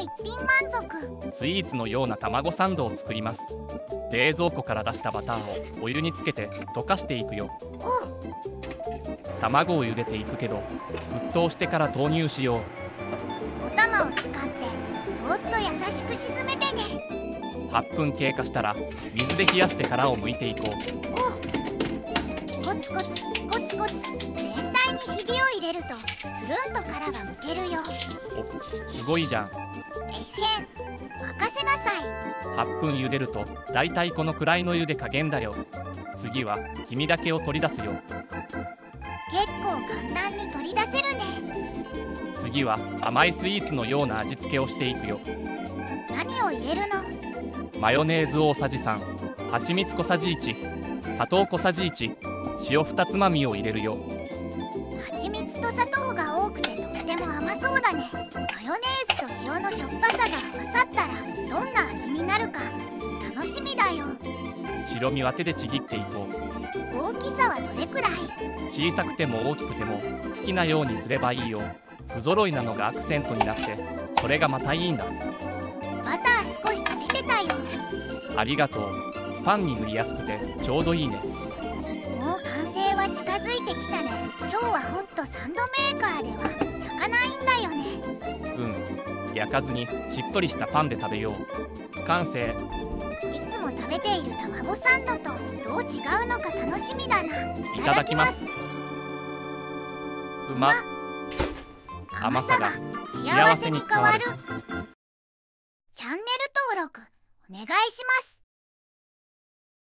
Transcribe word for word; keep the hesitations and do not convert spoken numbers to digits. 一品満足。スイーツのような卵サンドを作ります。冷蔵庫から出したバターをお湯につけて溶かしていくよ。卵を茹でていくけど、沸騰してから投入しよう。お玉を使ってそっと優しく沈めてね。はっぷん経過したら水で冷やして殻を剥いていこう。コツコツコツコツ全体にひびを入れるとつるんと殻が剥けるよ。お、すごいじゃん。えへん、任せなさい。はっぷん茹でるとだいたいこのくらいの茹で加減だよ。次は黄身だけを取り出すよ。結構簡単に取り出せるね。次は甘いスイーツのような味付けをしていくよ。何を入れるの？マヨネーズ大さじさん、蜂蜜小さじいち、砂糖小さじいち、塩ふたつまみを入れるよ。蜂蜜と砂糖が多くてとっても甘そうだね。マヨネーズと塩のしょっぱさが合わさったらどんな味になるか楽しみだよ。白身は手でちぎっていこう。大きさはどれくらい？小さくても大きくても好きなようにすればいいよ。不揃いなのがアクセントになって、それがまたいいんだ。バター少し溶けてたよ。ありがとう。パンに塗りやすくてちょうどいいね。もう完成は近づいてきたね。今日はホットサンドメーカーでは焼かないんだよね。うん、焼かずにしっとりしたパンで食べよう。完成。食べている卵サンドとどう違うのか楽しみだな。いただきます。うまっ。甘さが幸せに変わる。チャンネル登録お願いします。